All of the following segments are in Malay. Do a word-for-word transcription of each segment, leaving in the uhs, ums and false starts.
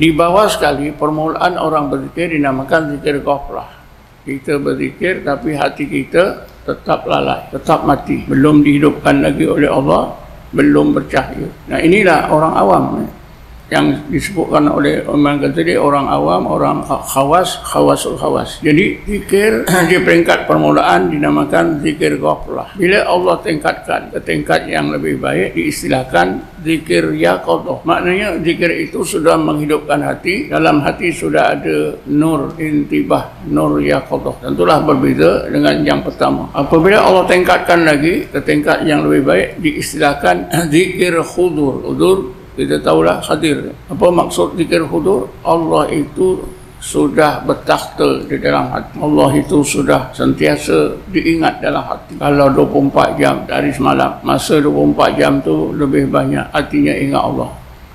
Di bawah sekali permulaan orang berzikir dinamakan zikir ghaflah. Kita berzikir tapi hati kita tetap lalai, tetap mati, belum dihidupkan lagi oleh Allah, belum bercahaya. Nah, inilah orang awam ya, yang disebutkan oleh Imam Ghazali, orang awam, orang khawas, khawasul khawas. Jadi zikir di peringkat permulaan dinamakan zikir ghaflah. Bila Allah tingkatkan ke tingkat yang lebih baik, diistilahkan zikir yaqadhah. Maknanya zikir itu sudah menghidupkan hati, dalam hati sudah ada nur intibah, nur yaqadhah. Tentulah berbeza dengan yang pertama. Apabila Allah tingkatkan lagi ke tingkat yang lebih baik, diistilahkan zikir khudur. Khudur kita tahulah hadir. Apa maksud zikir hudur? Allah itu sudah bertakhta di dalam hati. Allah itu sudah sentiasa diingat dalam hati. Kalau dua puluh empat jam dari semalam, masa dua puluh empat jam tu lebih banyak hatinya ingat Allah.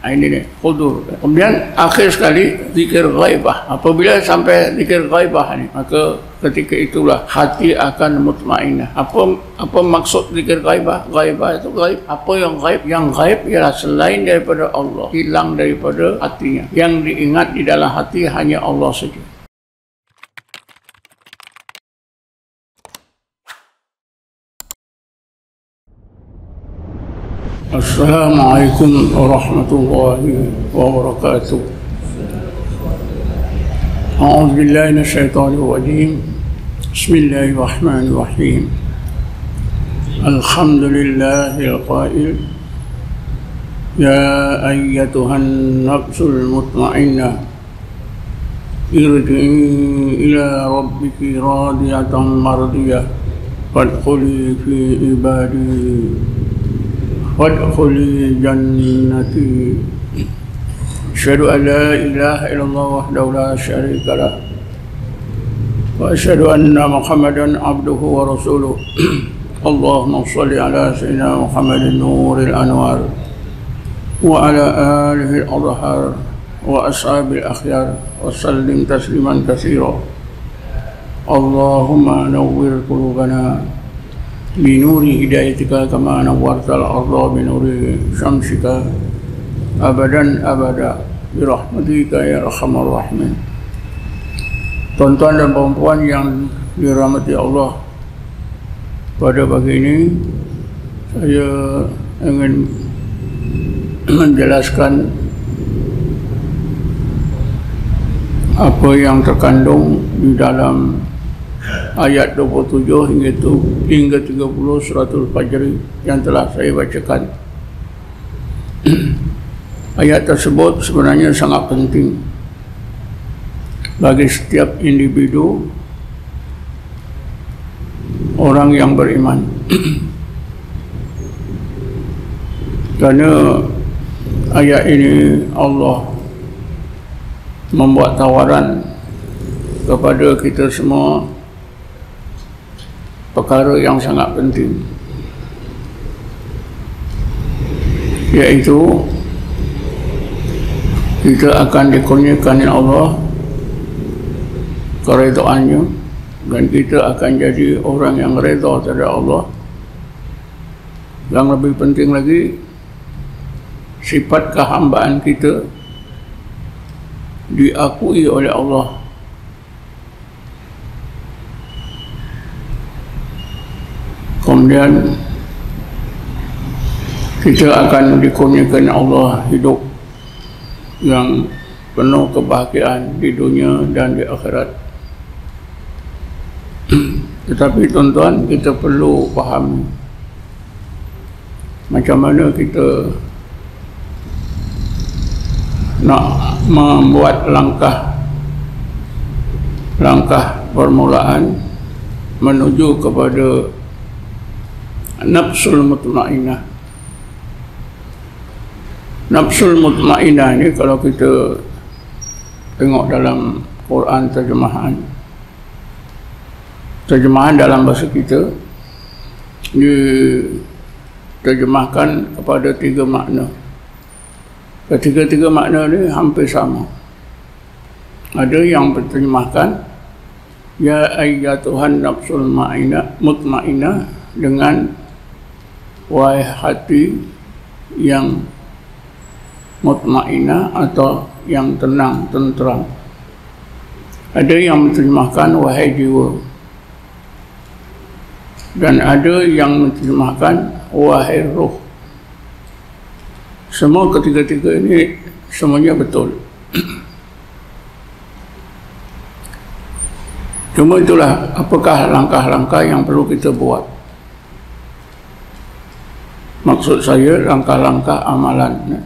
Ini ni hudur. Kemudian akhir sekali zikir ghaibah. Apabila sampai zikir ghaibah ni, maka ketika itulah hati akan mutmainah. Apa apa maksud zikir ghaibah? Ghaibah itu ghaib. Apa yang ghaib? Yang ghaib ialah selain daripada Allah, hilang daripada hatinya. Yang diingat di dalam hati hanya Allah saja. Assalamualaikum warahmatullahi wabarakatuh. A'udzu billahi minasyaitonir rajim. Bismillahirrahmanirrahim. Alhamdulillahil qail. Ya ayyatuhan nafsul mutmainnah, irji'i ila rabbiki radiyatan mardiyah, fadkhuli fi ibadi وادخلي جنتي. أشهد أن لا إله إلا الله وحده لا شريك له وأشهد أن محمدا عبده ورسوله. اللهم صل على سيدنا محمد النور الأنوار وعلى آله الأطهار وأصحاب الأخيار وسلم تسليما كثيرا. اللهم نور قلوبنا بنور هدايتك كما نورت الأرض بنور شمسك أبدا أبدا برحمتك يا أرحم الراحمين. Tuan-tuan dan perempuan yang dirahmati Allah, pada pagi ini saya ingin menjelaskan apa yang terkandung di dalam ayat dua puluh tujuh hingga itu hingga tiga puluh suratul Fajri yang telah saya bacakan. Ayat tersebut sebenarnya sangat penting bagi setiap individu orang yang beriman. Kerana ayat ini Allah membuat tawaran kepada kita semua perkara yang sangat penting, iaitu kita akan dikurniakan oleh Allah keredaannya dan kita akan jadi orang yang reda terhadap Allah. Yang lebih penting lagi, sifat kehambaan kita diakui oleh Allah. Kemudian kita akan dikurniakan Allah hidup yang penuh kebahagiaan di dunia dan di akhirat. Tetapi tuan-tuan, kita perlu faham macam mana kita nak membuat langkah langkah permulaan menuju kepada nafsul mutmainah. Nafsul mutmainah ni kalau kita tengok dalam Quran terjemahan terjemahan dalam bahasa kita, diterjemahkan kepada tiga makna. Ketiga-tiga makna ni hampir sama. Ada yang berterjemahkan ya ayyatuhan nafsul mutmainah dengan wahai hati yang mutmainah atau yang tenang, tenteram. Ada yang menerjemahkan wahai jiwa, dan ada yang menerjemahkan wahai ruh. Semua ketiga-tiga ini semuanya betul. Cuma itulah, apakah langkah-langkah yang perlu kita buat? Maksud saya langkah-langkah amalan.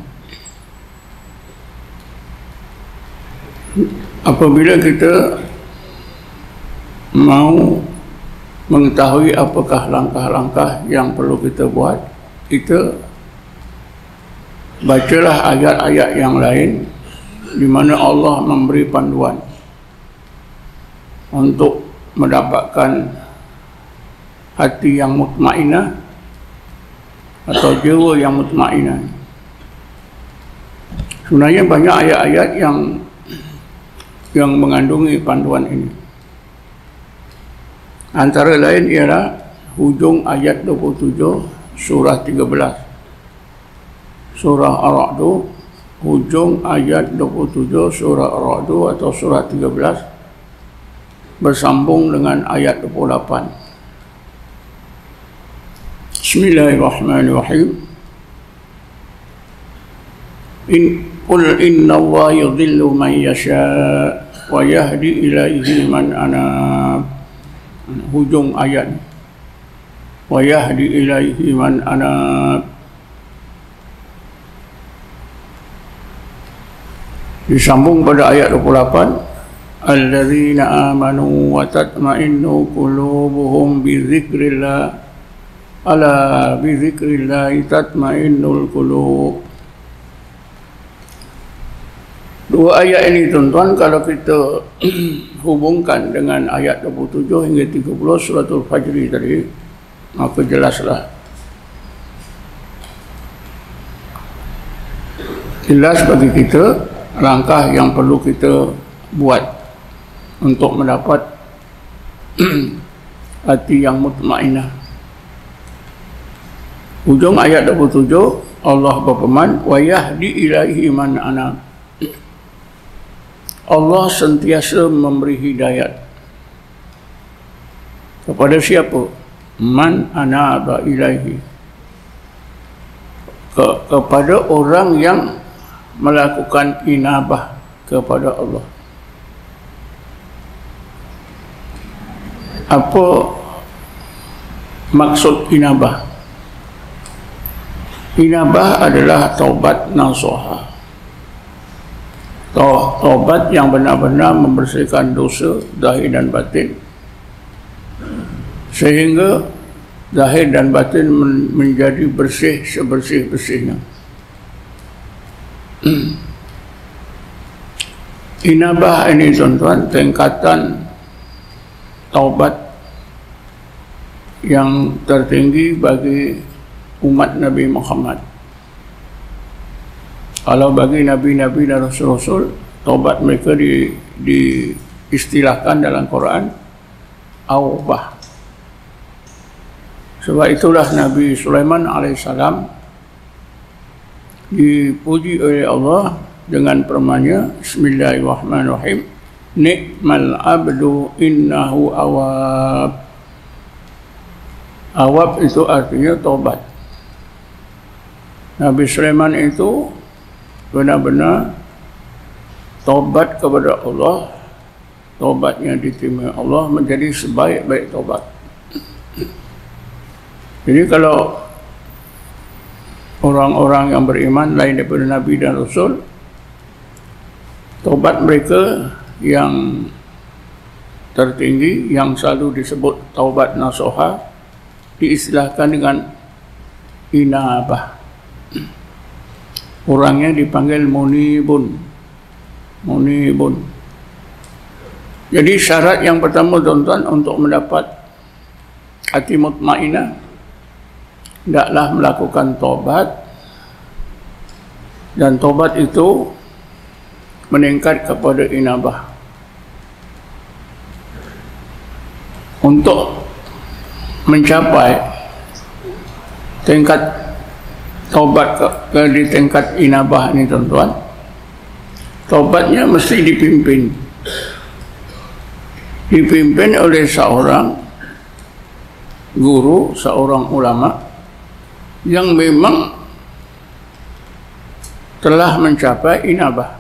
Apabila kita mau mengetahui apakah langkah-langkah yang perlu kita buat, kita bacalah ayat-ayat yang lain di mana Allah memberi panduan untuk mendapatkan hati yang mutmainah atau jiwa yang mutmainah. Sebenarnya banyak ayat-ayat yang yang mengandungi panduan ini. Antara lain ialah hujung ayat dua puluh tujuh surah tiga belas. Surah Ar-Ra'd, hujung ayat dua puluh tujuh surah Ar-Ra'd atau surah tiga belas bersambung dengan ayat dua puluh lapan. Bismillahirrahmanirrahim. In Qul inna Allah yudhillu man yasha wa yahdi ilaihi man anab. Hujung ayat. Wa yahdi ilaihi man anab. Disambung pada ayat dua puluh lapan. Allazina amanu wa tatma'innu qulubuhum bi dzikrillah. Ala bi dzikrillah tatma'innul qulub. Dua ayat ini tuan-tuan kalau kita hubungkan dengan ayat dua puluh tujuh hingga tiga puluh suratul Fajri tadi, maka jelaslah. Jelas bagi kita langkah yang perlu kita buat untuk mendapat hati yang mutmainah. Ujung ayat dua puluh tujuh Allah berfirman wa yahdi ilaihi man anab. Allah sentiasa memberi hidayat kepada siapa? Man anaba ilaihi, Ke, kepada orang yang melakukan inabah kepada Allah. Apa maksud inabah? Inabah adalah taubat nasuha, taubat yang benar-benar membersihkan dosa zahir dan batin, sehingga zahir dan batin menjadi bersih sebersih-bersihnya. Inabah ini tuan-tuan tingkatan taubat yang tertinggi bagi umat Nabi Muhammad. Kalau bagi nabi-nabi dan rasul-rasul, taubat mereka di, diistilahkan dalam Quran aubah. Sebab itulah Nabi Sulaiman alaihissalam dipuji oleh Allah dengan firman-Nya, Bismillahirrahmanirrahim, Ni'mal abdu innahu awab. Awab itu artinya taubat. Nabi Sulaiman itu benar-benar taubat kepada Allah, taubatnya diterima Allah menjadi sebaik-baik taubat. Jadi kalau orang-orang yang beriman lain daripada Nabi dan Rasul, taubat mereka yang tertinggi yang selalu disebut taubat nasuha diistilahkan dengan inabah. Orangnya dipanggil munibun. Munibun. Jadi syarat yang pertama tuan-tuan untuk mendapat hati mutmainah, hendaklah melakukan taubat, dan taubat itu meningkat kepada inabah. Untuk mencapai tingkat taubat di tingkat inabah ini tuan-tuan, taubatnya mesti dipimpin dipimpin oleh seorang guru, seorang ulama yang memang telah mencapai inabah.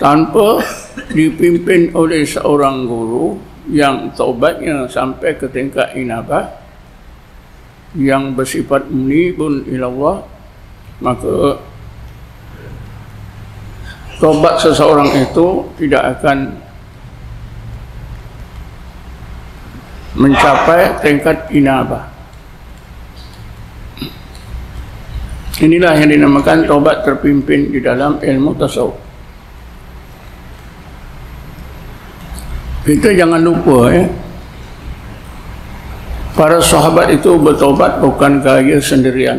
Tanpa dipimpin oleh seorang guru yang taubatnya sampai ke tingkat inabah, yang bersifat munibun ilallah, maka taubat seseorang itu tidak akan mencapai tingkat inabah. Inilah yang dinamakan taubat terpimpin di dalam ilmu tasawuf. Kita jangan lupa ya, para sahabat itu bertobat bukan karya sendirian.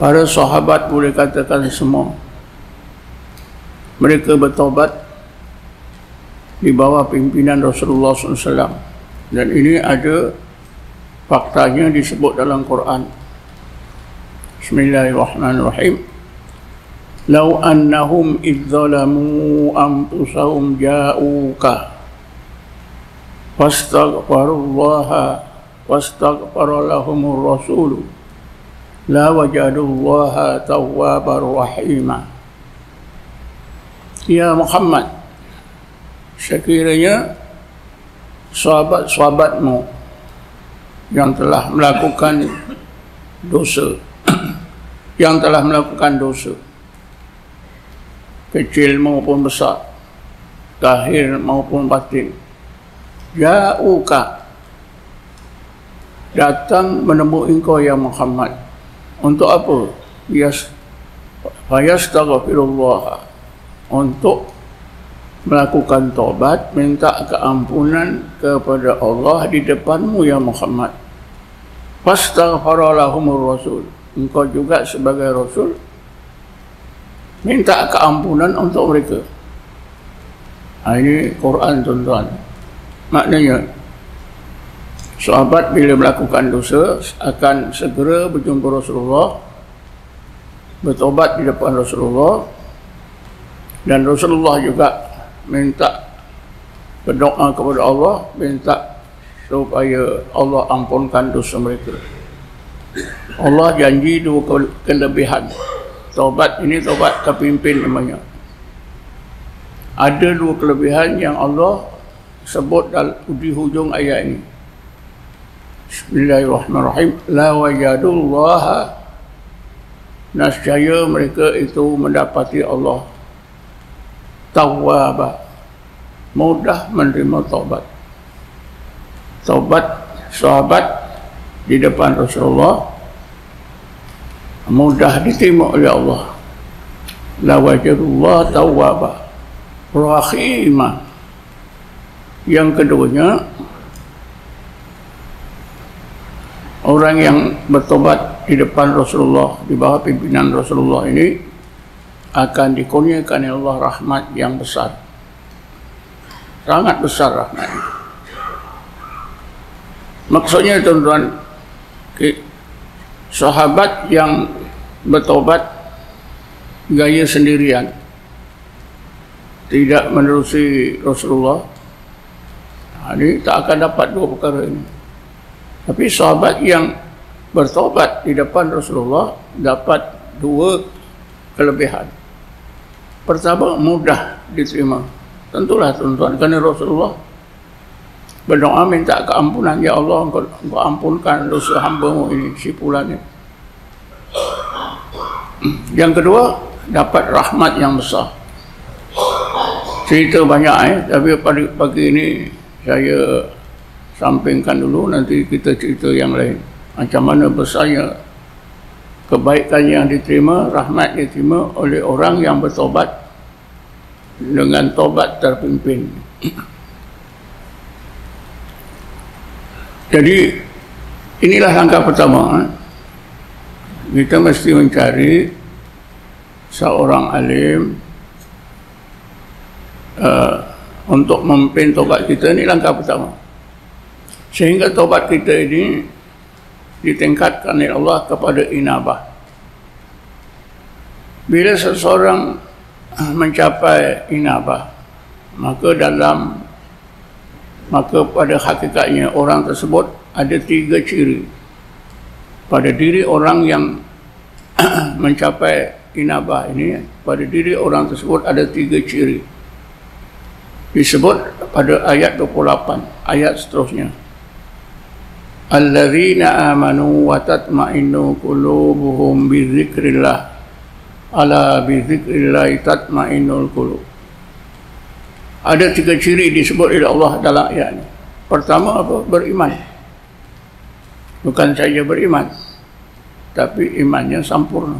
Para sahabat boleh katakan semua mereka bertobat di bawah pimpinan Rasulullah sallallahu alaihi wasallam, dan ini ada faktanya disebut dalam Quran. Bismillahirrahmanirrahim. Lau annahum idzalamu anfusahum ja'uka fastaghfirullaha wastaghfara lahumur rasulu la wajadullaha tawwabar rahima. Ya Muhammad, sekiranya sahabat-sahabatmu yang telah melakukan dosa yang telah melakukan dosa kecil maupun besar, zahir maupun batin, ja'uka, datang menemui engkau ya Muhammad. Untuk apa? Fayastaghfirullah, untuk melakukan taubat, minta keampunan kepada Allah di depanmu ya Muhammad. Fastaghfara lahumur rasul, engkau juga sebagai rasul minta keampunan untuk mereka. Nah, ini Quran tuan-tuan. Maknanya sahabat bila melakukan dosa akan segera berjumpa Rasulullah, bertobat di depan Rasulullah, dan Rasulullah juga minta berdoa kepada Allah, minta supaya Allah ampunkan dosa mereka. Allah janji dua kelebihan. Taubat ini taubat terpimpin namanya. Ada dua kelebihan yang Allah sebut di hujung ayat ini. Bismillahirrahmanirrahim. La wajadullaha, nascaya mereka itu mendapati Allah, tawwaba, mudah menerima taubat. Taubat sahabat di depan Rasulullah mudah diterima oleh Allah. La wajadullah tawwaba rahimah. Yang keduanya, orang yang bertobat di depan Rasulullah, di bawah pimpinan Rasulullah ini akan dikurniakan oleh Allah rahmat yang besar. Sangat besar rahmat. Maksudnya tuan-tuan, sahabat yang bertobat gaya sendirian, tidak menerusi Rasulullah, nah, ini tak akan dapat dua perkara ini. Tapi sahabat yang bertobat di depan Rasulullah dapat dua kelebihan. Pertama, mudah diterima. Tentulah tuan-tuan, kerana Rasulullah berdoa minta keampunan, ya Allah, engkau, engkau ampunkan dosa hamba-Mu ini, sipulannya. Yang kedua, dapat rahmat yang besar. Cerita banyak eh, tapi pagi, pagi ini saya sampingkan dulu, nanti kita cerita yang lain. Macam mana besarnya kebaikan yang diterima, rahmat diterima oleh orang yang bertobat dengan tobat terpimpin. Jadi inilah langkah pertama. Kita mesti mencari seorang alim uh, untuk memimpin taubat kita. Ini langkah pertama. Sehingga taubat kita ini ditingkatkan oleh Allah kepada inabah. Bila seseorang mencapai inabah, maka dalam maka pada hakikatnya orang tersebut ada tiga ciri pada diri orang yang mencapai inabah ini. Pada diri orang tersebut ada tiga ciri disebut pada ayat dua puluh lapan ayat seterusnya. Alladzina amanu wa tatma'innu qulubuhum bi dzikrillah. Ala bi dzikrillah tatma'innul qulub. Ada tiga ciri disebut oleh Allah dalam ayat ini. Pertama apa? Beriman. Bukan saja beriman, tapi imannya sempurna.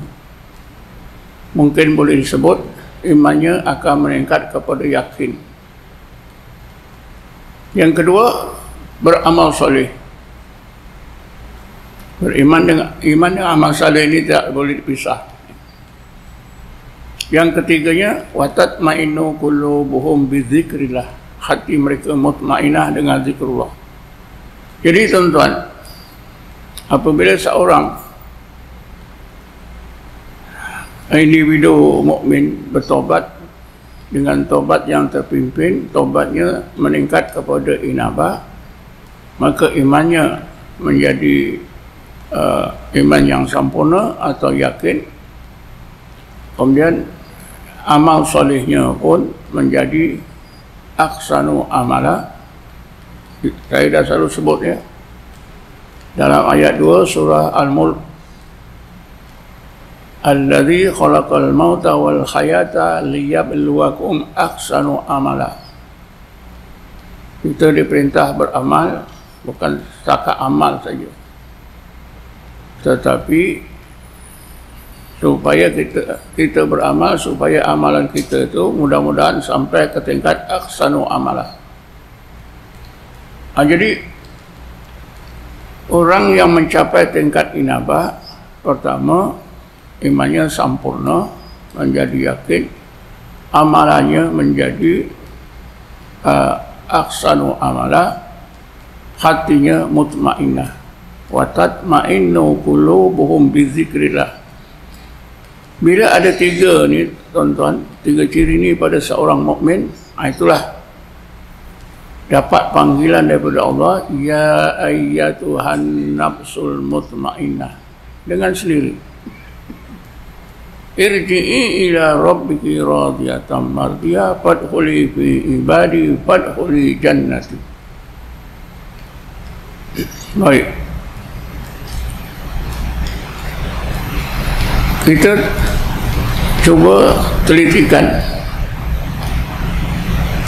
Mungkin boleh disebut imannya akan meningkat kepada yakin. Yang kedua, beramal soleh. Beriman dengan iman dengan amal soleh ini tidak boleh dipisah. Yang ketiganya, watatma'innu qulubuhum bizikrillah. Hati mereka mutmainah dengan zikrullah. Jadi tuan-tuan, apabila seorang individu mukmin bertobat dengan tobat yang terpimpin, tobatnya meningkat kepada inabah, maka imannya menjadi uh, iman yang sempurna atau yakin. Kemudian amal solehnya pun menjadi aksanu amala. Saya dah selalu sebut ya, dalam ayat dua surah Al-Mulk, alladzi khalaqal mauta wal hayata liyabluwakum aksanu amala. Kita diperintah beramal bukan setakat amal saja, tetapi supaya kita kita beramal supaya amalan kita itu mudah-mudahan sampai ke tingkat ahsanu amalah. Nah, jadi orang yang mencapai tingkat inabah, pertama imannya sempurna menjadi yakin, amalannya menjadi uh, ahsanu amalah, hatinya mutmainnah. Wa tatma'innu qulubuhum bi dzikrillah. Bila ada tiga ni tuan-tuan, tiga ciri ni pada seorang mukmin, itulah dapat panggilan daripada Allah, ya ayyatuhan nafsul mutmainnah, dengan sendiri. Irji'i ila rabbiki radiyatan mardiyah fadkhuli fi ibadi fadkhuli jannati. Baik, kita cuba telitikan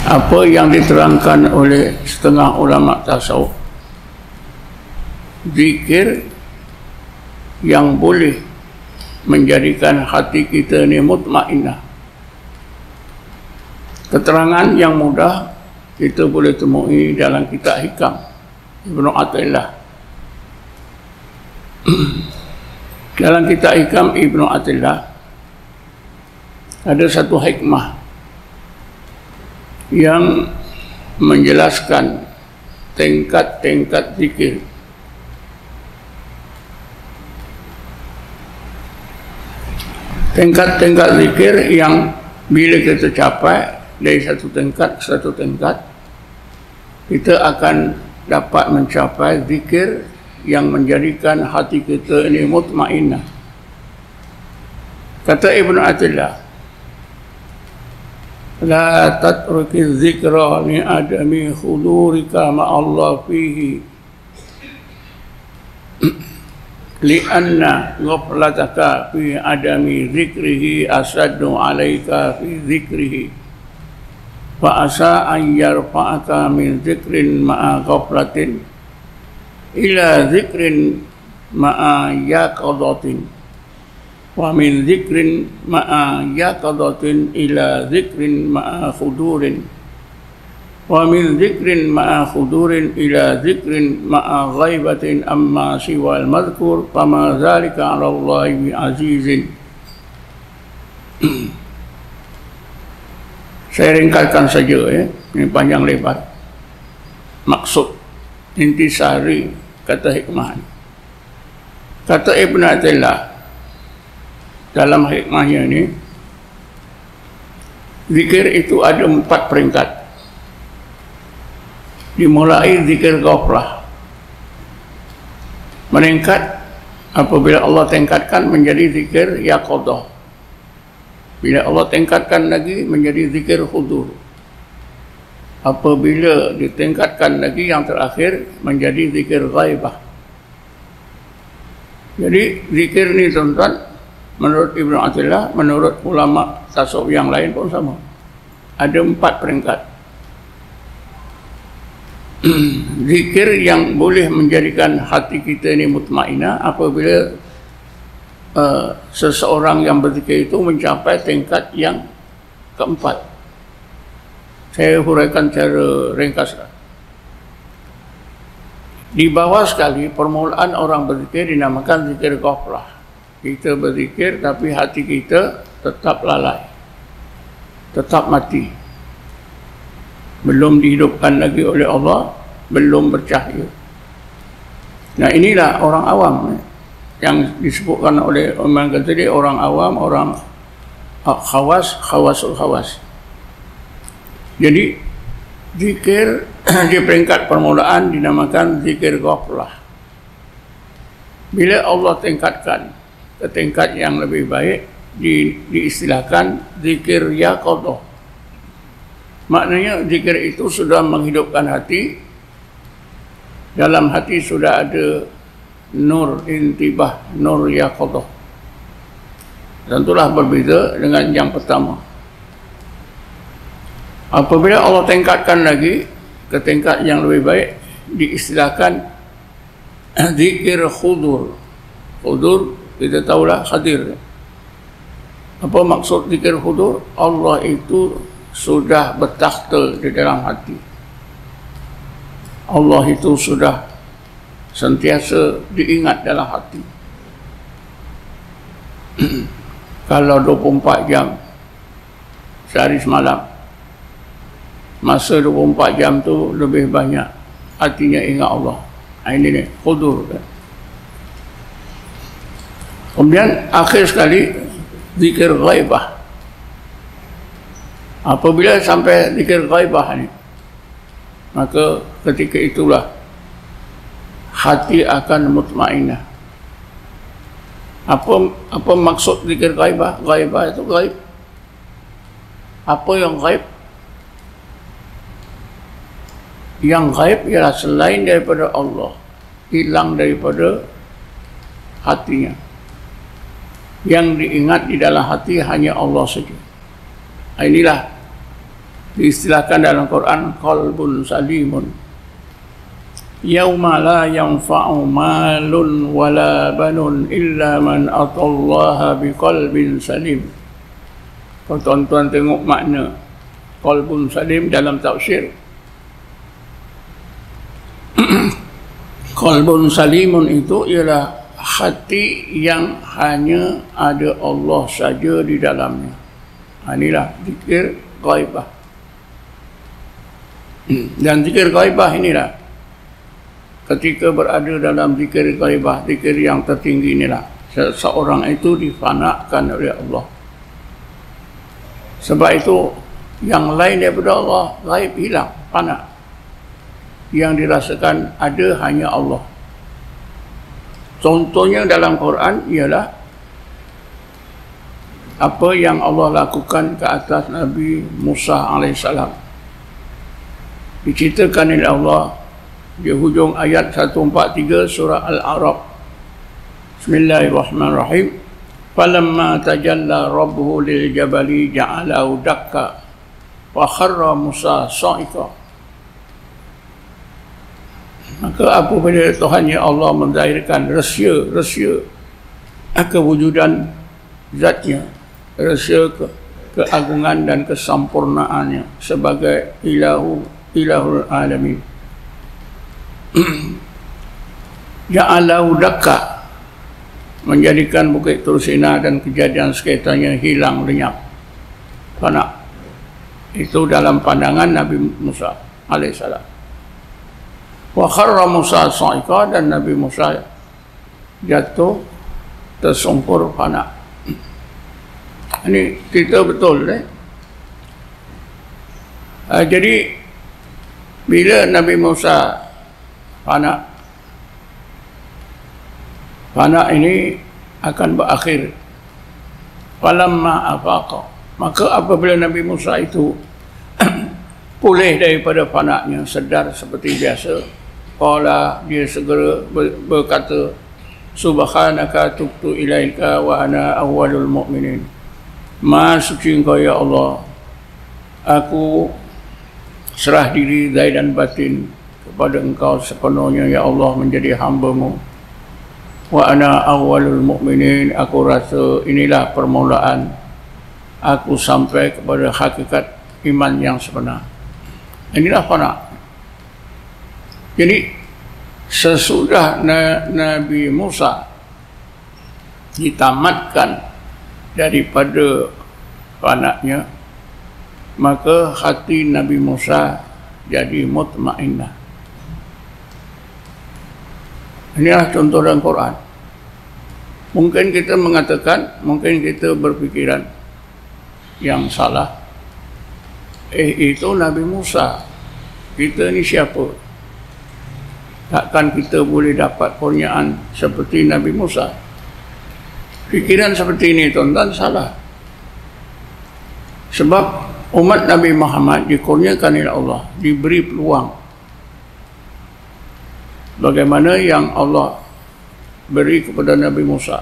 apa yang diterangkan oleh setengah ulama tasawuf. Zikir yang boleh menjadikan hati kita ni mutmainah. Keterangan yang mudah kita boleh temui dalam kitab Hikam Ibnu Ata'illah. Dalam kitab Hikam Ibnu Ata'illah ada satu hikmah yang menjelaskan tingkat-tingkat zikir. Tingkat-tingkat zikir yang bila kita capai dari satu tingkat ke satu tingkat, kita akan dapat mencapai zikir yang menjadikan hati kita ini mutmainah. Kata Ibnu Ata'illah, la tatruki dzikra li adami khudurika ma'allah fihi li'anna ghaflataka fi adami dzikrihi asaddu alaika fi dzikrihi fa asa an yarfa'aka min dzikrin ma'a ghaflatin ila zikrin ma'a yaqadatin wa min zikrin ma'a yaqadatin ila zikrin ma'a khudurin wa min zikrin ma'a khudurin ila zikrin ma'a ghaibatin amma siwal madhkur fama zalika 'ala Allahi bi azizin. Saya ringkaskan saja ya, ini panjang lebar. Maksud intisari kata hikmah Kata Ibnu Ata'illah dalam hikmahnya ini, zikir itu ada empat peringkat. Dimulai zikir ghaflah, meningkat apabila Allah tingkatkan menjadi zikir yaqodoh, bila Allah tingkatkan lagi menjadi zikir hudur, apabila ditingkatkan lagi yang terakhir menjadi zikir ghaibah. Jadi zikir ini tuan-tuan, menurut Ibnu Ata'illah, menurut ulama tasawuf yang lain pun sama, ada empat peringkat. Zikir yang boleh menjadikan hati kita ini mutmainah apabila uh, seseorang yang berzikir itu mencapai tingkat yang keempat. Saya huraikan secara ringkas. Di bawah sekali permulaan orang berzikir dinamakan zikir ghaflah. Kita berzikir tapi hati kita tetap lalai, tetap mati, belum dihidupkan lagi oleh Allah, belum bercahaya. Nah, inilah orang awam yang disebutkan oleh Imam Ghazali, orang awam, orang khawas, khawasul khawas. Jadi zikir di peringkat permulaan dinamakan zikir ghaflah. Bila Allah tingkatkan ke tingkat yang lebih baik, di, diistilahkan zikir yaqodoh. Maknanya zikir itu sudah menghidupkan hati, dalam hati sudah ada nur intibah, nur yaqodoh. Tentulah berbeza dengan yang pertama. Apabila Allah tingkatkan lagi ke tingkat yang lebih baik, diistilahkan zikir khudur. Khudur, kita tahulah hadir. Apa maksud zikir khudur? Allah itu sudah bertakhta di dalam hati. Allah itu sudah sentiasa diingat dalam hati. Kalau dua puluh empat jam, sehari semalam, masa dua puluh empat jam tu lebih banyak hatinya ingat Allah. Ini ni khudur. Kemudian akhir sekali zikir ghaibah. Apabila sampai zikir ghaibah ni, maka ketika itulah hati akan mutmainah. Apa apa maksud zikir ghaibah? Ghaibah itu ghaib. Apa yang ghaib? Yang gaib ialah selain daripada Allah, hilang daripada hatinya. Yang diingat di dalam hati hanya Allah saja. Inilah diistilahkan dalam Quran qalbun salimun. Yauma la yanfa'u malun wala banun illa man atallaha biqalbin salim. Kalau tuan-tuan tengok makna qalbun salim dalam tafsir, qalbun salimun itu ialah hati yang hanya ada Allah saja di dalamnya. Inilah zikir ghaibah. Dan zikir ghaibah inilah, ketika berada dalam zikir ghaibah, zikir yang tertinggi inilah, seseorang itu difanakan oleh Allah. Sebab itu yang lain daripada Allah, ghaib hilang, fana. Yang dirasakan ada hanya Allah. Contohnya dalam Quran ialah apa yang Allah lakukan ke atas Nabi Musa alaihissalam. Diceritakan oleh Allah di hujung ayat seratus empat puluh tiga surah Al-A'raf. Bismillahirrahmanirrahim. Falamma tajalla rabbuhu lil jabali ja'alahu dakka wa kharra Musa sa'iqa. Maka apabila Tuhan ya Allah menzahirkan rahsia-rahsia kewujudan zatnya, rahsia ke, keagungan dan kesempurnaannya sebagai ilahu ilahul alamin. Ja'alahu dakka, menjadikan bukit Tursina dan kejadian sekitarnya hilang lenyap, fana. Itu dalam pandangan Nabi Musa alaihissalam. Wa kharra Musa sa'iqa, dan Nabi Musa jatuh tersungkur panah. Ini kita betul deh. Uh, jadi bila Nabi Musa panah, panah ini akan berakhir. Falamma afaqa, maka apabila Nabi Musa itu pulih daripada panahnya, sedar seperti biasa, qala, dia segera berkata, subhanaka tubtu ilaika wa ana awwalul mu'minin. Maha suci Engkau ya Allah, aku serah diri zahir dan batin kepada Engkau sepenuhnya ya Allah, menjadi hamba-Mu. Wa ana awwalul mu'minin, aku rasa inilah permulaan aku sampai kepada hakikat iman yang sebenar. Inilah panah. Jadi sesudah na Nabi Musa ditamatkan daripada panahnya, maka hati Nabi Musa jadi mutmainnah. Inilah contoh dalam Quran. Mungkin kita mengatakan, mungkin kita berpikiran yang salah. Eh, itu Nabi Musa. Kita ni siapa? Takkan kita boleh dapat kurniaan seperti Nabi Musa. Pikiran seperti ini, tuan-tuan, salah. Sebab umat Nabi Muhammad dikurniakan oleh Allah, diberi peluang. Bagaimana yang Allah beri kepada Nabi Musa,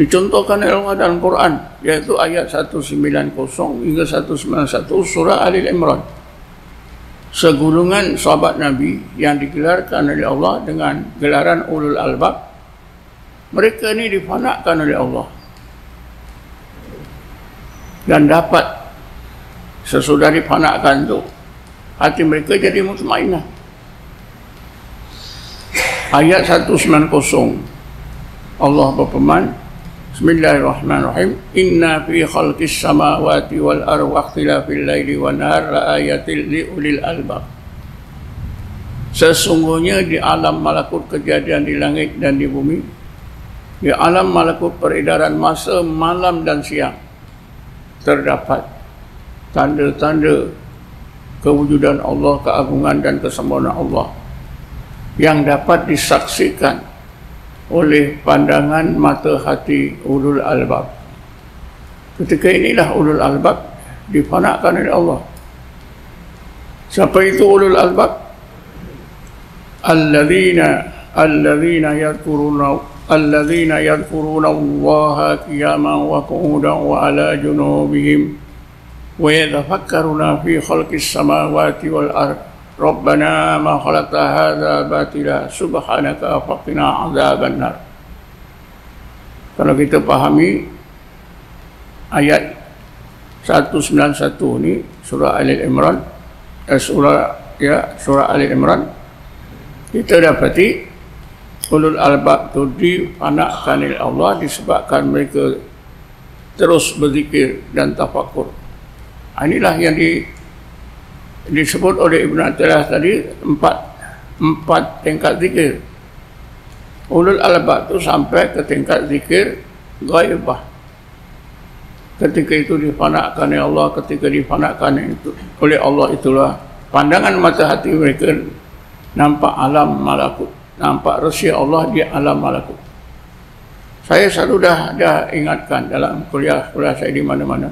dicontohkan oleh Allah dalam Quran, yaitu ayat seratus sembilan puluh hingga seratus sembilan puluh satu surah Al Imran. Segulungan sahabat Nabi yang digelarkan oleh Allah dengan gelaran ulul albab, mereka ini dipanakkan oleh Allah dan dapat sesudah dipanakkan itu hati mereka jadi mutmainah. Ayat seratus sembilan puluh Allah berfirman, bismillahirrahmanirrahim, inna fi khalqis samawati wal ardi wa ikhtilafil laili wan nahar la ayatil li ulil albab. Sesungguhnya di alam malakut kejadian di langit dan di bumi, di alam malakut peredaran masa malam dan siang, terdapat tanda-tanda kewujudan Allah, keagungan dan kesempurnaan Allah yang dapat disaksikan oleh pandangan mata hati ulul albab. Ketika inilah ulul albab dipanakkan oleh Allah. Siapa itu ulul albab? Alladzina alladzina yadhkuruna alladzina yadhkuruna Allaha qiyaman wa qu'udan wa 'ala junubihim wa yatafakkaruna fi khalqis samawati wal ardh. Rabbana ma khalaqta hadza batila subhanaka faqina adzaban nar. Kalau kita pahami ayat seratus sembilan puluh satu ni surah Al Imran, eh, surah ya surah Al Imran, kita dapati ulul albab tu dipanakkan oleh Allah disebabkan mereka terus berzikir dan tafakur. Inilah yang di disebut oleh Ibnu Ata'illah tadi, empat empat tingkat zikir. Ulul albab itu sampai ke tingkat zikir ghaibah. Ketika itu dipanakkan oleh Allah, ketika dipanakkan itu oleh Allah, itulah pandangan mata hati mereka nampak alam malakut, nampak rahsia Allah di alam malakut. Saya selalu dah dah ingatkan dalam kuliah-kuliah saya di mana-mana.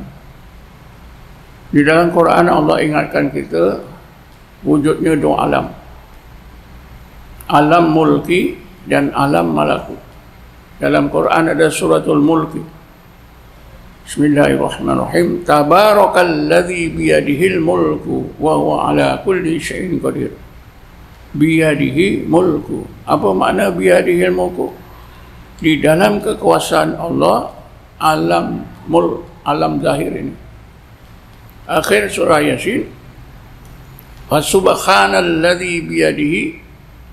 Di dalam Quran Allah ingatkan kita wujudnya dua alam, alam mulki dan alam malakut. Dalam Quran ada suratul mulki, bismillahirrahmanirrahim, tabarakalladzi biyadihil mulku wa huwa ala kulli syai'in qadir. Biyadihi mulku, apa makna biyadihil mulku? Di dalam kekuasaan Allah alam mulk, alam zahir ini. Akhir surah Yasin, Subhanalladzi biyadihi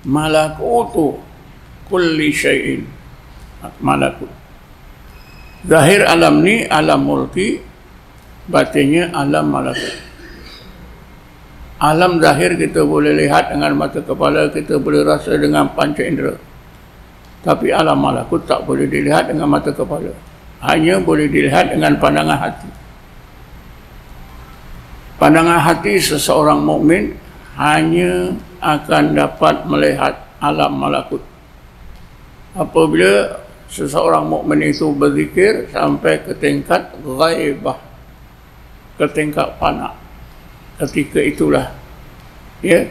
malakutu kulli syai'in. Malakut zahir alam ni alam mulki, batinnya alam malakut. Alam zahir kita boleh lihat dengan mata kepala, kita boleh rasa dengan panca indera. Tapi alam malakut tak boleh dilihat dengan mata kepala. Hanya boleh dilihat dengan pandangan hati. Pandangan hati seseorang mukmin hanya akan dapat melihat alam malakut. Apabila seseorang mukmin itu berzikir sampai ke tingkat ghaibah, ke tingkat fana, ketika itulah ya,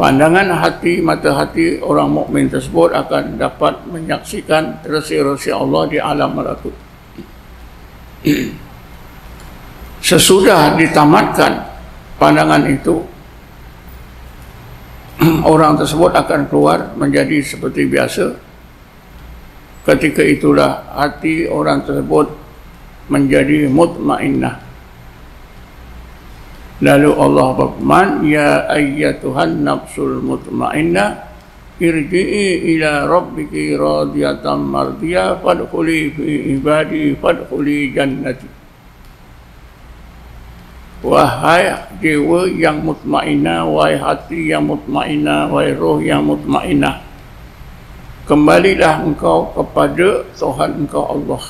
pandangan hati, mata hati orang mukmin tersebut akan dapat menyaksikan terasi-terasi Allah di alam malakut. Sesudah ditamatkan pandangan itu, orang tersebut akan keluar menjadi seperti biasa. Ketika itulah hati orang tersebut menjadi mutmainnah. Lalu Allah berfirman, ya ayyatuhan nafsul mutmainnah irji'i ila rabbiki radiyatan mardiyah fadkhuli fi ibadi fadkhuli jannati. Wahai jiwa yang mutmainnah, wahai hati yang mutmainnah, wahai roh yang mutmainnah, kembalilah engkau kepada Tuhan engkau Allah.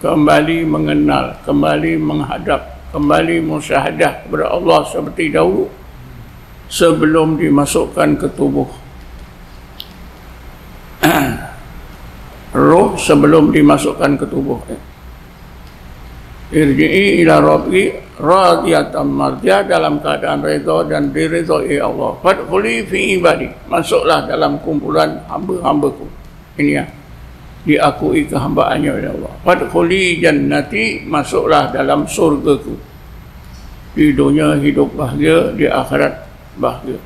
Kembali mengenal, kembali menghadap, kembali musyahadah kepada Allah seperti dahulu sebelum dimasukkan ke tubuh. Roh sebelum dimasukkan ke tubuh. Irji'i ila rabbi radiyatan mardiyah, dalam keadaan redha dan diridhai Allah. Fadkhuli fi ibadi, masuklah dalam kumpulan hamba-hambaku. Ini ya, diakui kehambaannya oleh Allah. Fadkhuli jannati, masuklah dalam surgaku. Di dunia hidup bahagia, di akhirat bahagia.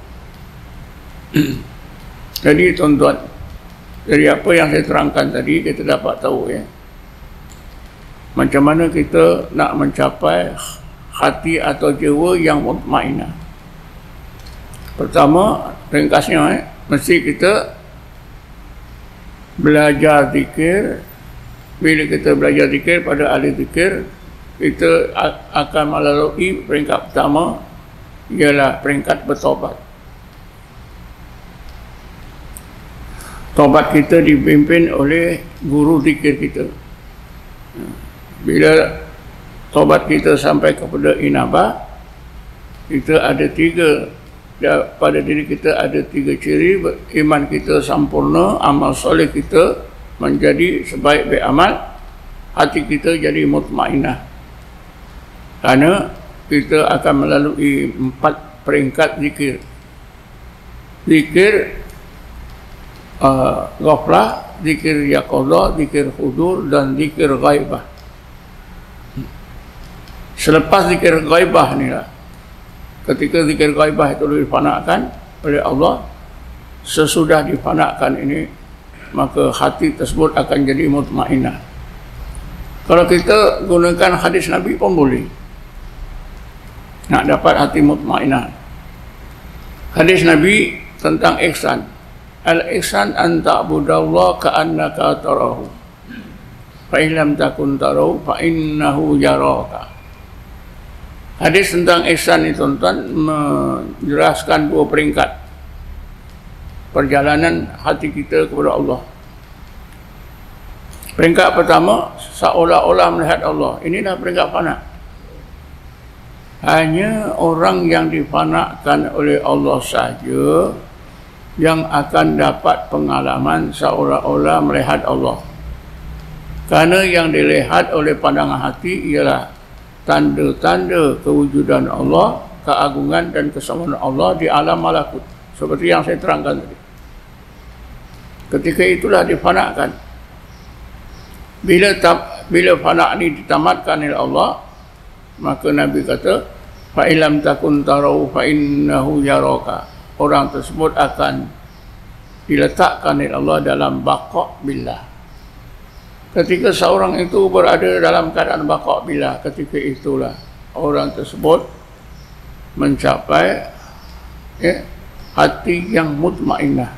Jadi tuan-tuan, dari apa yang saya terangkan tadi, kita dapat tahu ya, macam mana kita nak mencapai hati atau jiwa yang mutmainah. Pertama, ringkasnya ya, mesti kita belajar zikir. Bila kita belajar zikir pada ahli zikir, kita akan melalui peringkat pertama, ialah peringkat bertobat. Tobat kita dipimpin oleh guru zikir kita. Bila tobat kita sampai kepada inabah, kita ada tiga, pada diri kita ada tiga ciri. Iman kita sempurna, amal soleh kita menjadi sebaik-baik amal, hati kita jadi mutmainah. Karena kita akan melalui empat peringkat zikir. Zikir uh, ghaflah, zikir yaqadha, zikir hudur dan zikir ghaibah. Selepas zikir ghaibah ni lah, ketika zikir ghaibah itu difanakan oleh Allah, sesudah difanakan ini, maka hati tersebut akan jadi mutmainah. Kalau kita gunakan hadis Nabi pun boleh, nak dapat hati mutmainah. Hadis Nabi tentang ihsan. Al-ihsan an ta'budallaha ka'annaka tarahu. Fa in lam takun tarahu fa innahu yaraka. Hadis tentang ihsan itu tuan menjelaskan dua peringkat perjalanan hati kita kepada Allah. Peringkat pertama, seolah-olah melihat Allah. Inilah peringkat fana. Hanya orang yang difanakan oleh Allah saja yang akan dapat pengalaman seolah-olah melihat Allah. Karena yang dilihat oleh pandangan hati ialah tanda-tanda kewujudan Allah, keagungan dan kesamaan Allah di alam malakut, seperti yang saya terangkan tadi. Ketika itulah difanakan. Bila bila fana ini ditamatkan oleh Allah, maka Nabi kata, fa illam takun tarau fa innahu yaraka. Orang tersebut akan diletakkan oleh Allah dalam baqa billah. Ketika seorang itu berada dalam keadaan baqa billah, ketika itulah orang tersebut mencapai ya, hati yang mutmainah.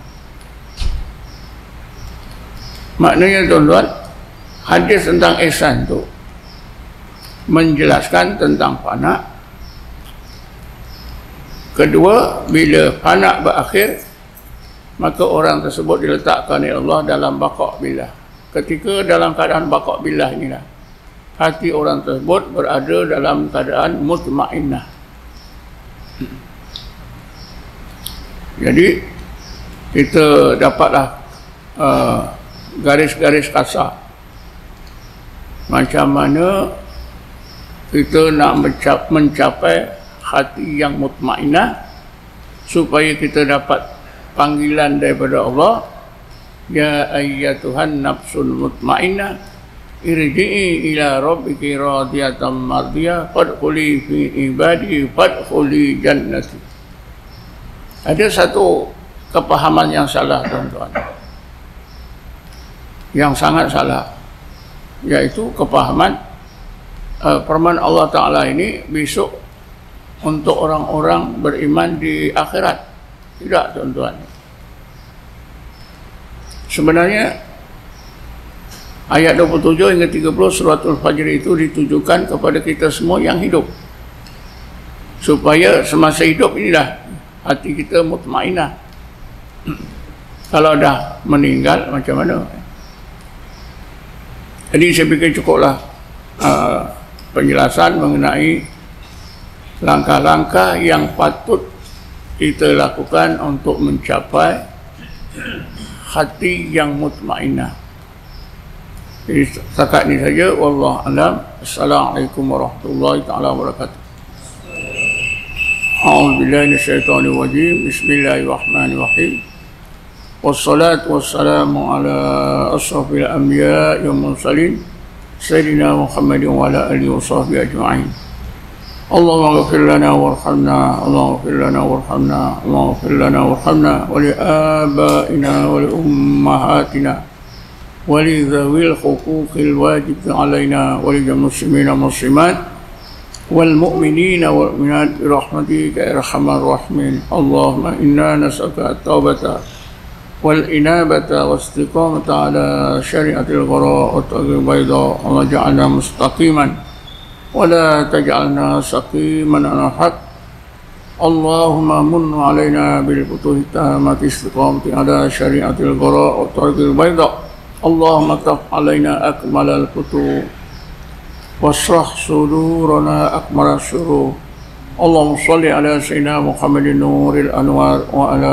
Maknanya tuan-tuan, hadis tentang ihsan itu menjelaskan tentang fana. Kedua, bila fana berakhir, maka orang tersebut diletakkan oleh Allah dalam baqa' billah. Ketika dalam keadaan baqa' billah inilah, hati orang tersebut berada dalam keadaan mutmainnah. Jadi kita dapatlah uh, garis-garis kasar macam mana kita nak mencapai hati yang mutmainnah supaya kita dapat panggilan daripada Allah, ya ayyatuhan nafsul mutmainnah irji'i ila rabbiki radiyatan mardiyah fadkhuli fi ibadi fadkhuli jannati. Ada satu kepahaman yang salah, tuan-tuan, yang sangat salah, yaitu kepahaman uh, firman Allah Ta'ala ini besok untuk orang-orang beriman di akhirat. Tidak, tuan-tuan. Sebenarnya ayat dua puluh tujuh hingga tiga puluh suratul Fajr itu ditujukan kepada kita semua yang hidup, supaya semasa hidup inilah hati kita mutmainah. Kalau dah meninggal macam mana? Jadi saya fikir cukuplah uh, penjelasan mengenai langkah-langkah yang patut kita lakukan untuk mencapai hati yang mutmainah. Jadi setakat ini saja. Wallahu a'lam. Assalamualaikum warahmatullahi taala wabarakatuh. A'udzu billahi minasyaitonir rajim. Bismillahirrahmanirrahim. Wassalatu wassalamu ala ashrafil anbiya'i wal mursalin sayyidina Muhammadin wa ala alihi washabbihi ajma'in. Allahumma ghfir lana warhamna, Allahumma ghfir lana warhamna, Allahumma ghfir lana warhamna wa li abaina wa li ummahatina wa li dhawil huquqil wajib alaina wa li jamil muslimina muslimat wal mu'minina wal mu'minat bi rahmatika ya arhamar rahimin. Allahumma inna nas'aluka at-taubata wal inabata wastiqamata ala syari'atil ghara wa at-bayda wa ja'alna mustaqiman ولا تجعلنا سقيما على الحق اللهم من علينا بالفتوح التامة استقامة على شريعة الغراء والطريق البيضاء اللهم افتح علينا أكمل الفتوح واشرح صدورنا أكمل الشروح اللهم صل على سيدنا محمد نور الأنوار وعلى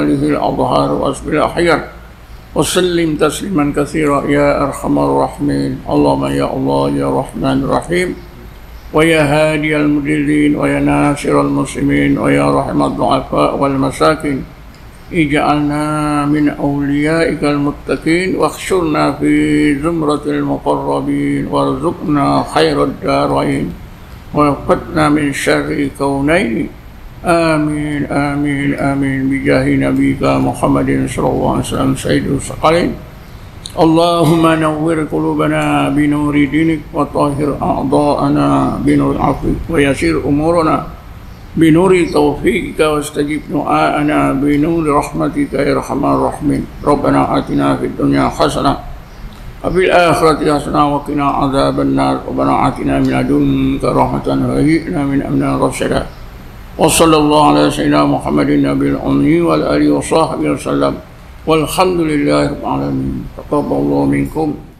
آله الأطهار وأصحابه الأخيار وسلم تسليما كثيرا يا أرحم الراحمين. اللهم يا الله يا رحمن الرحيم ويا هادي المضلين ويا ناصر المسلمين ويا رحم الضعفاء والمساكين اجعلنا من أوليائك المتقين واحشرنا في زمرة المقربين وارزقنا خير الدارين ووفقنا من شر كونين آمين آمين آمين بجاه نبيك محمد صلى الله عليه وسلم سيد الثقلين. اللهم نور قلوبنا بنور دينك وطهر أعضاءنا بنور عفوك ويسر أمورنا بنور توفيقك واستجب دعاءنا بنور رحمتك يا أرحم الراحمين. ربنا آتنا في الدنيا حسنة وفي الآخرة حسنة وقنا عذاب النار. ربنا آتنا من لدنك رحمة وهيئنا من أمرنا رشدا. Wassallallahu ala sayyidina Muhammadin nabil ummi wal alihi wa sahbihi wa sallam walhamdulillahi rabbil alamin. Taqabbalallahu minkum.